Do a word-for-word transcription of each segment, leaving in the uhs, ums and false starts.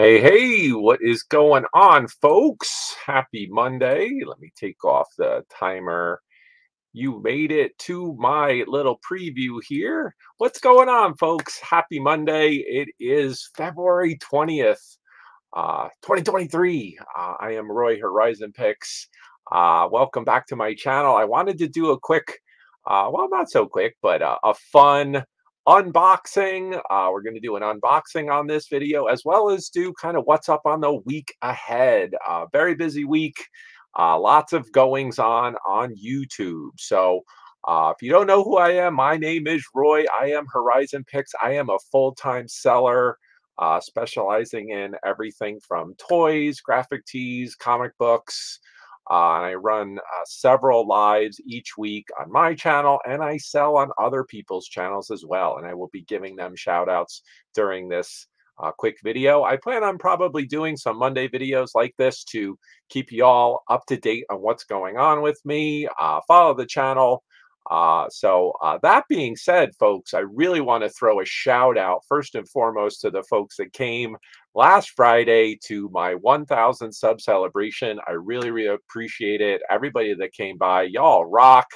Hey, hey, what is going on, folks? Happy Monday. Let me take off the timer. You made it to my little preview here. What's going on, folks? Happy Monday. It is February twentieth, uh, twenty twenty-three. Uh, I am Roy Horizon Picks. Uh, welcome back to my channel. I wanted to do a quick, uh, well, not so quick, but uh, a fun unboxing. Uh, we're going to do an unboxing on this video, as well as do kind of what's up on the week ahead. Uh, very busy week. Uh, lots of goings on on YouTube. So uh, if you don't know who I am, my name is Roy. I am Horizon Picks. I am a full-time seller, uh, specializing in everything from toys, graphic tees, comic books. Uh, and I run uh, several lives each week on my channel, and I sell on other people's channels as well. And I will be giving them shout outs during this uh, quick video. I plan on probably doing some Monday videos like this to keep y'all up to date on what's going on with me, uh, follow the channel. Uh, so uh, that being said, folks, I really want to throw a shout out first and foremost to the folks that came last Friday to my one thousand sub celebration. I really, really appreciate it. Everybody that came by, y'all rock.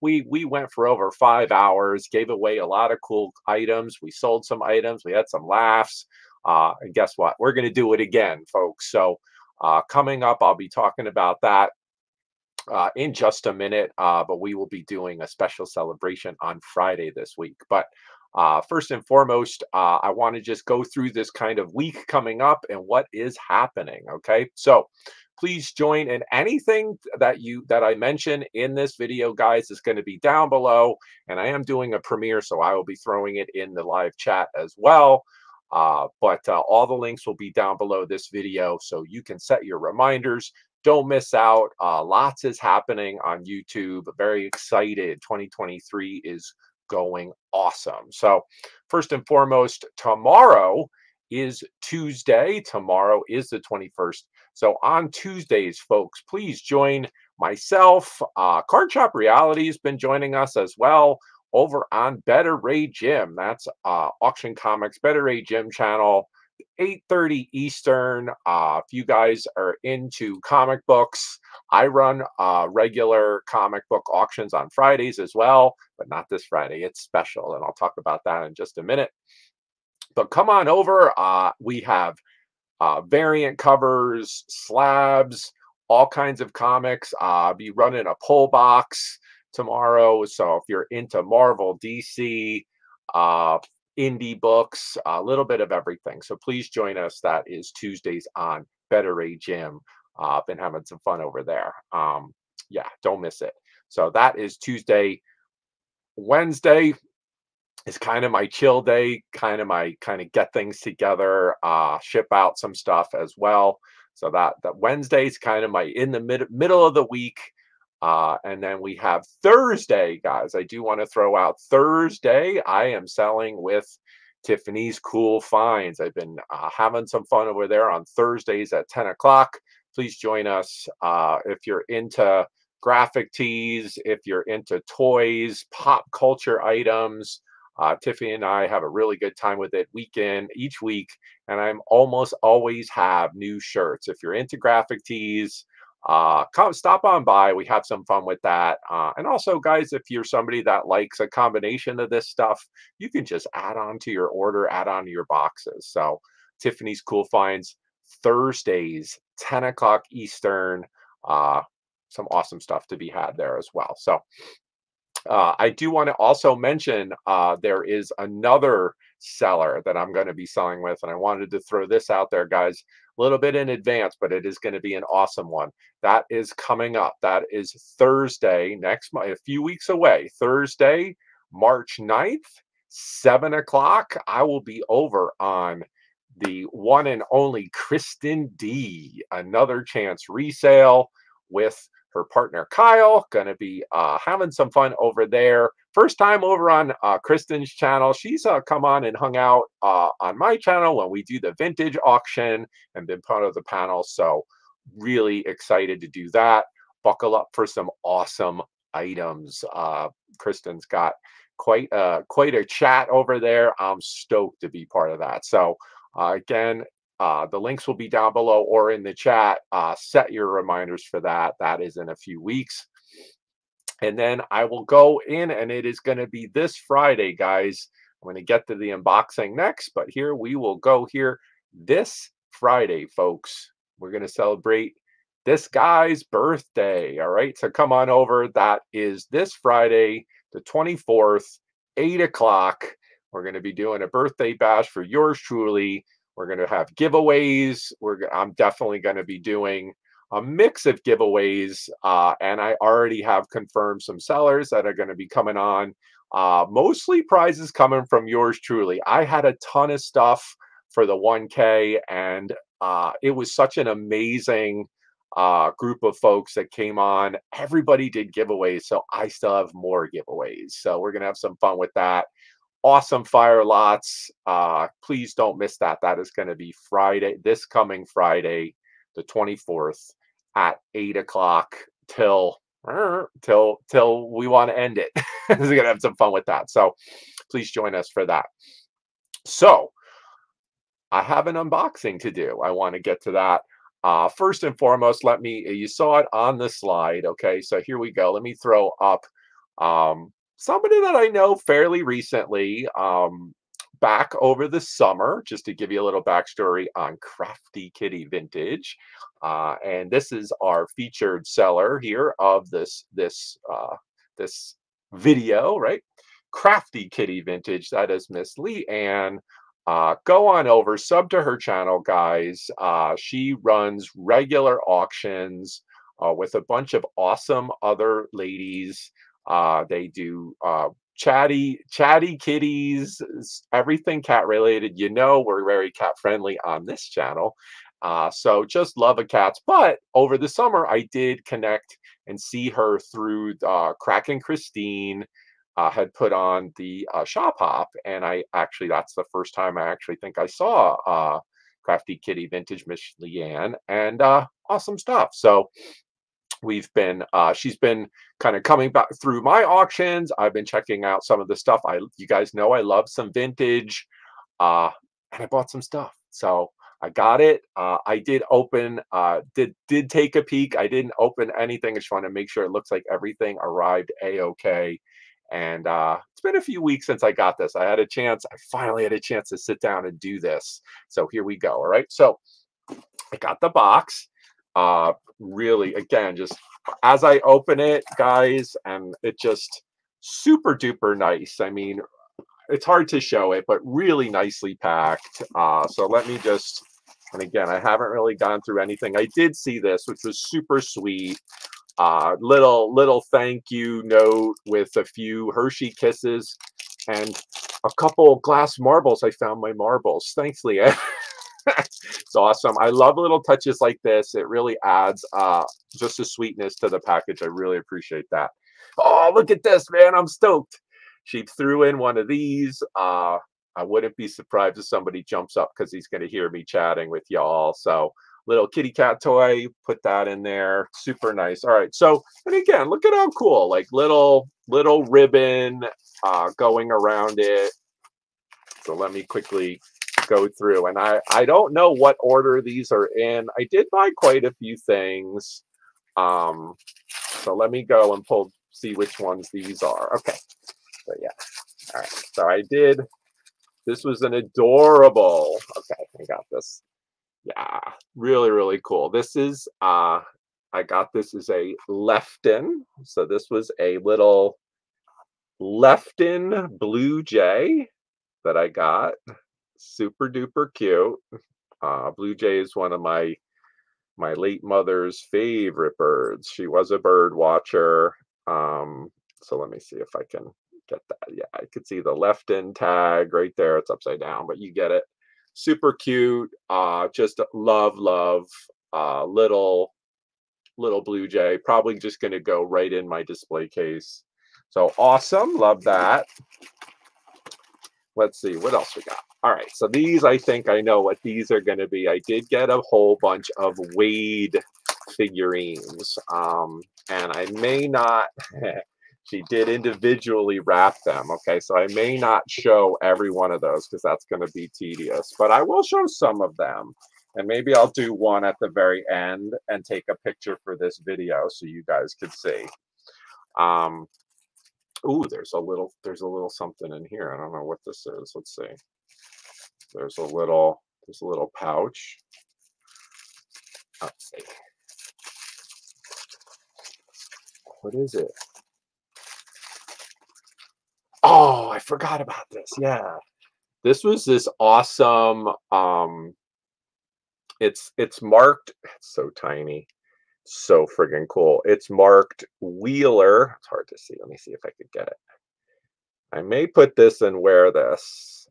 We, we went for over five hours, gave away a lot of cool items. We sold some items. We had some laughs. Uh, and guess what? We're going to do it again, folks. So uh, coming up, I'll be talking about that Uh, in just a minute, uh, but we will be doing a special celebration on Friday this week. But uh, first and foremost, uh, I want to just go through this kind of week coming up and what is happening. Okay, so please join in. Anything that you that I mention in this video, guys, is going to be down below, and I am doing a premiere, so I will be throwing it in the live chat as well. Uh, but uh, all the links will be down below this video, so you can set your reminders. Don't miss out. Uh, lots is happening on YouTube. Very excited. twenty twenty-three is going awesome. So first and foremost, tomorrow is Tuesday. Tomorrow is the twenty-first. So on Tuesdays, folks, please join myself. Uh, Card Shop Reality has been joining us as well over on Beta Ray Jim. That's uh, Auction Comics, Beta Ray Jim channel. eight thirty Eastern. Uh, if you guys are into comic books, I run uh, regular comic book auctions on Fridays as well, but not this Friday. It's special, and I'll talk about that in just a minute. But come on over. Uh, we have uh, variant covers, slabs, all kinds of comics. Uh, I'll be running a pull box tomorrow. So if you're into Marvel, D C, uh, indie books, a little bit of everything. So please join us. That is Tuesdays on Beta Ray Jim. Uh, been having some fun over there. Um, yeah, don't miss it. So that is Tuesday. Wednesday is kind of my chill day, kind of my kind of get things together, uh, ship out some stuff as well. So that, that Wednesday is kind of my in the mid, middle of the week. Uh, and then we have Thursday, guys. I do want to throw out Thursday. I am selling with Tiffany's Cool Finds. I've been uh, having some fun over there on Thursdays at ten o'clock. Please join us. Uh, if you're into graphic tees, if you're into toys, pop culture items, uh, Tiffany and I have a really good time with it week in, each week. And I'm almost always have new shirts. If you're into graphic tees, uh come stop on by. We have some fun with that, uh and also, guys, if you're somebody that likes a combination of this stuff, you can just add on to your order, add on to your boxes. So Tiffany's Cool Finds, Thursdays, ten o'clock Eastern. Uh some awesome stuff to be had there as well. So uh I do want to also mention uh there is another seller that I'm going to be selling with, and I wanted to throw this out there, guys, a little bit in advance, but it is going to be an awesome one. That is coming up. That is Thursday, next month, a few weeks away. Thursday, March ninth, seven o'clock. I will be over on the one and only Kristen D, Another Chance resale with her partner, Kyle. Going to be uh, having some fun over there. First time over on uh, Kristen's channel. She's uh, come on and hung out uh, on my channel when we do the vintage auction and been part of the panel. So really excited to do that. Buckle up for some awesome items. Uh, Kristen's got quite a, quite a chat over there. I'm stoked to be part of that. So uh, again, Uh, the links will be down below or in the chat. Uh, set your reminders for that. That is in a few weeks. And then I will go in, and it is going to be this Friday, guys. I'm going to get to the unboxing next, but here we will go here this Friday, folks. We're going to celebrate this guy's birthday. All right, so come on over. That is this Friday, the twenty-fourth, eight o'clock. We're going to be doing a birthday bash for yours truly. We're going to have giveaways. We're, I'm definitely going to be doing a mix of giveaways. Uh, and I already have confirmed some sellers that are going to be coming on. Uh, mostly prizes coming from yours truly. I had a ton of stuff for the one K, and uh, it was such an amazing uh, group of folks that came on. Everybody did giveaways, so I still have more giveaways. So we're going to have some fun with that. Awesome fire lots. Uh, please don't miss that. That is going to be Friday, this coming Friday, the twenty-fourth at eight o'clock till till till we want to end it. We're going to have some fun with that. So please join us for that. So I have an unboxing to do. I want to get to that. Uh, first and foremost, let me, you saw it on the slide. Okay, so here we go. Let me throw up um, somebody that I know fairly recently, um, back over the summer, just to give you a little backstory on Crafty Kitty Vintage. Uh, and this is our featured seller here of this, this, uh, this video, right? Crafty Kitty Vintage. That is Miss LeAnne. Uh, go on over, sub to her channel, guys. Uh, she runs regular auctions uh, with a bunch of awesome other ladies. Uh, they do uh, chatty, chatty kitties, everything cat related. You know, we're very cat friendly on this channel. Uh, so just love a cat. But over the summer, I did connect and see her through uh, Kraken Christine uh, had put on the uh, Shop Hop. And I actually, that's the first time I actually think I saw uh, Crafty Kitty Vintage Miss LeAnne, and uh, awesome stuff. So we've been, uh, she's been kind of coming back through my auctions. I've been checking out some of the stuff. I, you guys know I love some vintage, uh, and I bought some stuff. So I got it. Uh, I did open, uh, did, did take a peek. I didn't open anything. I just want to make sure it looks like everything arrived A-okay. And uh, it's been a few weeks since I got this. I had a chance. I finally had a chance to sit down and do this. So here we go. All right. So I got the box. Uh, really, again, just as I open it, guys, and it just super duper nice. I mean, it's hard to show it, but really nicely packed. Uh, so let me just, and again, I haven't really gone through anything. I did see this, which was super sweet. Uh, little, little thank you note with a few Hershey kisses and a couple glass marbles. I found my marbles. Thanks, LeAnne. It's awesome. I love little touches like this. It really adds uh, just a sweetness to the package. I really appreciate that. Oh, look at this, man. I'm stoked. She threw in one of these. Uh, I wouldn't be surprised if somebody jumps up because he's going to hear me chatting with y'all. So little kitty cat toy, put that in there. Super nice. All right. So, and again, look at how cool, like little, little ribbon uh, going around it. So let me quickly go through, and I I don't know what order these are in. I did buy quite a few things, um so let me go and pull, see which ones these are. Okay, so yeah, all right, so I did, this was an adorable, okay, I got this, yeah, really really cool. This is uh I got this is a Lefton, so this was a little Lefton blue jay that I got. Super duper cute. Uh, blue jay is one of my my late mother's favorite birds. She was a bird watcher. Um, so let me see if I can get that. Yeah, I could see the Lefton tag right there. It's upside down, but you get it. Super cute. Uh, just love, love. Uh, little, little blue jay. Probably just going to go right in my display case. So awesome. Love that. Let's see what else we got. All right, so these, I think I know what these are going to be. I did get a whole bunch of Wade figurines, um, and I may not She did individually wrap them, okay? So I may not show every one of those because that's going to be tedious, but I will show some of them. And maybe I'll do one at the very end and take a picture for this video so you guys can see. Um, ooh, there's a little, there's a little something in here. I don't know what this is. Let's see. There's a little, there's a little pouch. Let's see. What is it? Oh, I forgot about this. Yeah. This was this awesome, um, It's it's marked, it's so tiny, so friggin' cool. It's marked Wheeler. It's hard to see. Let me see if I could get it. I may put this and wear this.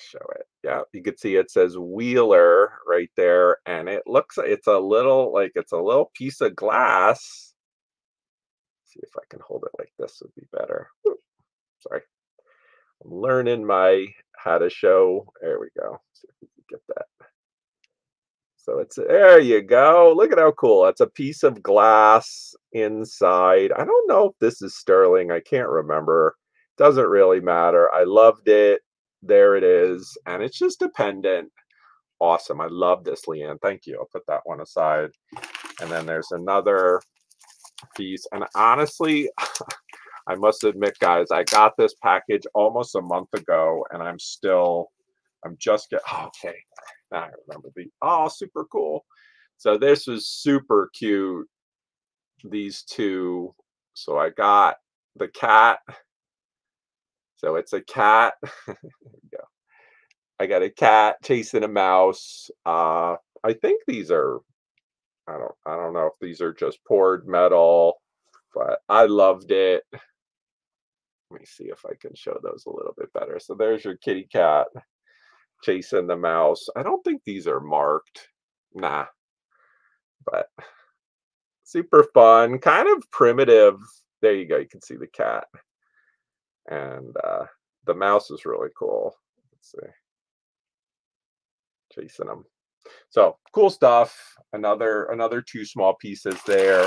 Show it. Yeah, you can see it says Wheeler right there. And it looks it's a little like it's a little piece of glass. Let's see if I can hold it like this would be better. Ooh, sorry. I'm learning my how to show. There we go. Let's see if we can get that. So it's, there you go. Look at how cool. It's a piece of glass inside. I don't know if this is sterling. I can't remember. Doesn't really matter. I loved it. There it is. And it's just a pendant. Awesome. I love this, LeAnne. Thank you. I'll put that one aside. And then there's another piece. And honestly, I must admit, guys, I got this package almost a month ago, and I'm still, I'm just getting, oh, okay. Now I remember the, oh, super cool. So this was super cute. These two. So I got the cat. So it's a cat. Yeah. I got a cat chasing a mouse. Uh, I think these are, I don't, I don't know if these are just poured metal, but I loved it. Let me see if I can show those a little bit better. So there's your kitty cat chasing the mouse. I don't think these are marked. Nah. But super fun. Kind of primitive. There you go. You can see the cat. And uh, the mouse is really cool. Let's see. Chasing them. So cool stuff. Another, another two small pieces there. All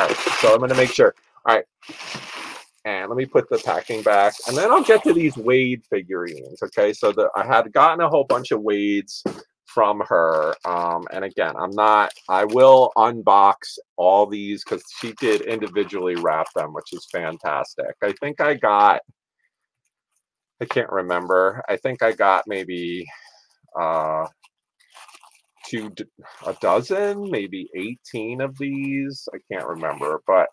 right. So I'm going to make sure. All right. And let me put the packing back, and then I'll get to these Wade figurines. Okay, so the, I had gotten a whole bunch of Wades from her, um, and again, I'm not. I will unbox all these because she did individually wrap them, which is fantastic. I think I got. I can't remember. I think I got maybe uh, two, a dozen, maybe eighteen of these. I can't remember, but.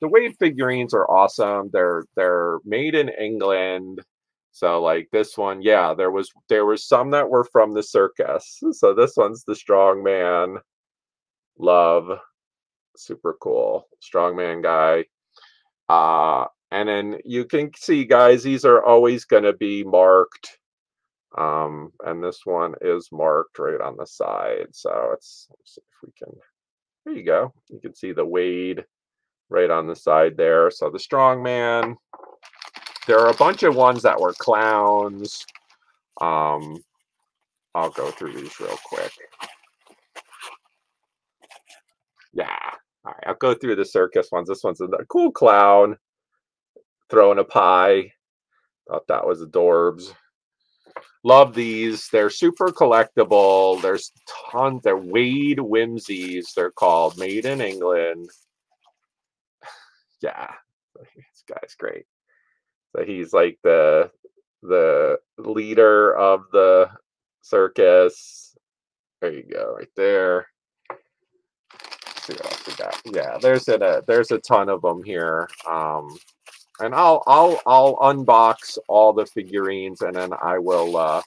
The Wade figurines are awesome. They're they're made in England. So like this one, yeah, there was there was some that were from the circus. So this one's the strongman. Love. Super cool. Strongman guy. Uh, and then you can see, guys, these are always gonna be marked. Um, and this one is marked right on the side. So it's let's see if we can there you go. You can see the Wade. Right on the side there. So the strongman. There are a bunch of ones that were clowns. Um, I'll go through these real quick. Yeah. All right. I'll go through the circus ones. This one's a cool clown throwing a pie. Thought that was adorbs. Love these. They're super collectible. There's tons. They're Wade Whimsies. They're called. Made in England. Yeah, this guy's great. So he's like the the leader of the circus. There you go, right there. Let's see what else we got. Yeah, there's a there's a ton of them here. Um, and I'll I'll I'll unbox all the figurines, and then I will uh,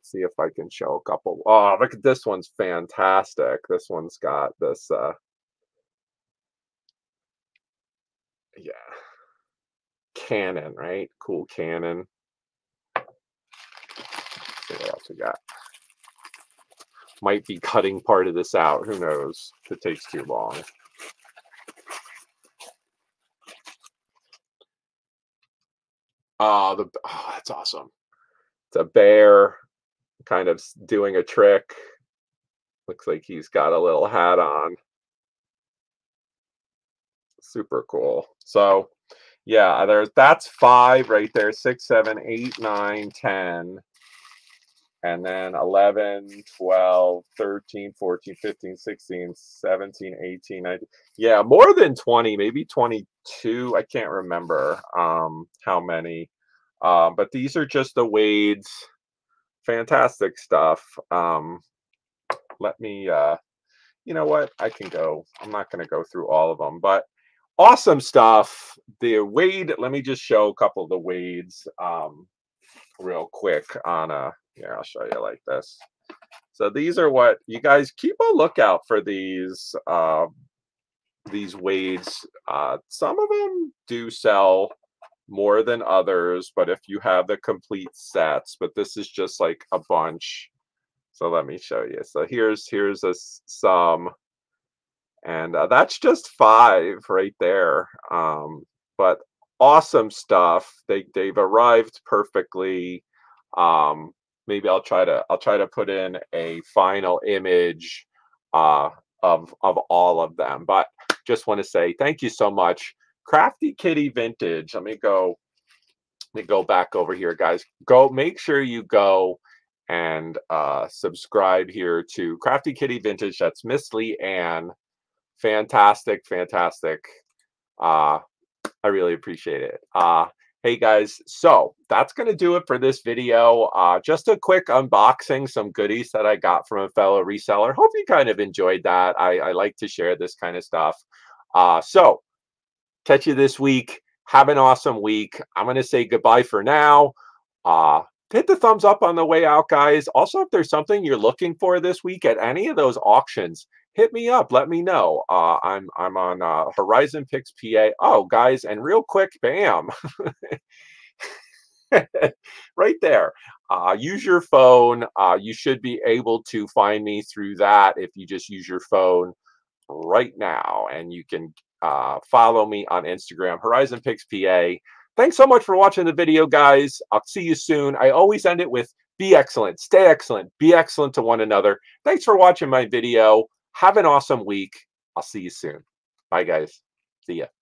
see if I can show a couple. Oh, look at this one's fantastic. This one's got this. Uh, Yeah, cannon, right? Cool cannon. Let's see what else we got. Might be cutting part of this out. Who knows? If it takes too long. Oh, the oh, that's awesome. It's a bear, kind of doing a trick. Looks like he's got a little hat on. super cool. So yeah, there's that's five right there. Six, seven, eight, nine, ten. And then eleven, twelve, thirteen, fourteen, fifteen, sixteen, seventeen, eighteen, nineteen. Yeah, more than twenty, maybe twenty-two. I can't remember um, how many. Um, but these are just the Wade's. Fantastic stuff. Um, let me, uh, you know what? I can go. I'm not going to go through all of them. But awesome stuff. The Wade, let me just show a couple of the Wade's um, real quick on a. Here, I'll show you like this. So these are what you guys keep a lookout for, these uh, these Wade's. Uh, some of them do sell more than others, but if you have the complete sets, but this is just like a bunch. So let me show you. So here's here's a some, and uh, that's just five right there. Um, but awesome stuff. They they've arrived perfectly. Um, Maybe I'll try to I'll try to put in a final image uh, of of all of them. But just want to say thank you so much, Crafty Kitty Vintage. Let me go let me go back over here, guys. Go make sure you go and uh, subscribe here to Crafty Kitty Vintage. That's Miss LeAnne. Fantastic, fantastic. Uh, I really appreciate it. Uh, Hey guys, so that's going to do it for this video. Uh, just a quick unboxing, some goodies that I got from a fellow reseller. Hope you kind of enjoyed that. I, I like to share this kind of stuff. Uh, so catch you this week. Have an awesome week. I'm going to say goodbye for now. Uh, hit the thumbs up on the way out, guys. Also, if there's something you're looking for this week at any of those auctions, hit me up. Let me know. Uh, I'm I'm on uh, Horizon Picks P A. Oh, guys, and real quick, bam, right there. Uh, use your phone. Uh, you should be able to find me through that if you just use your phone right now. And you can uh, follow me on Instagram, Horizon Picks P A. Thanks so much for watching the video, guys. I'll see you soon. I always end it with be excellent, stay excellent, be excellent to one another. Thanks for watching my video. Have an awesome week. I'll see you soon. Bye, guys. See ya.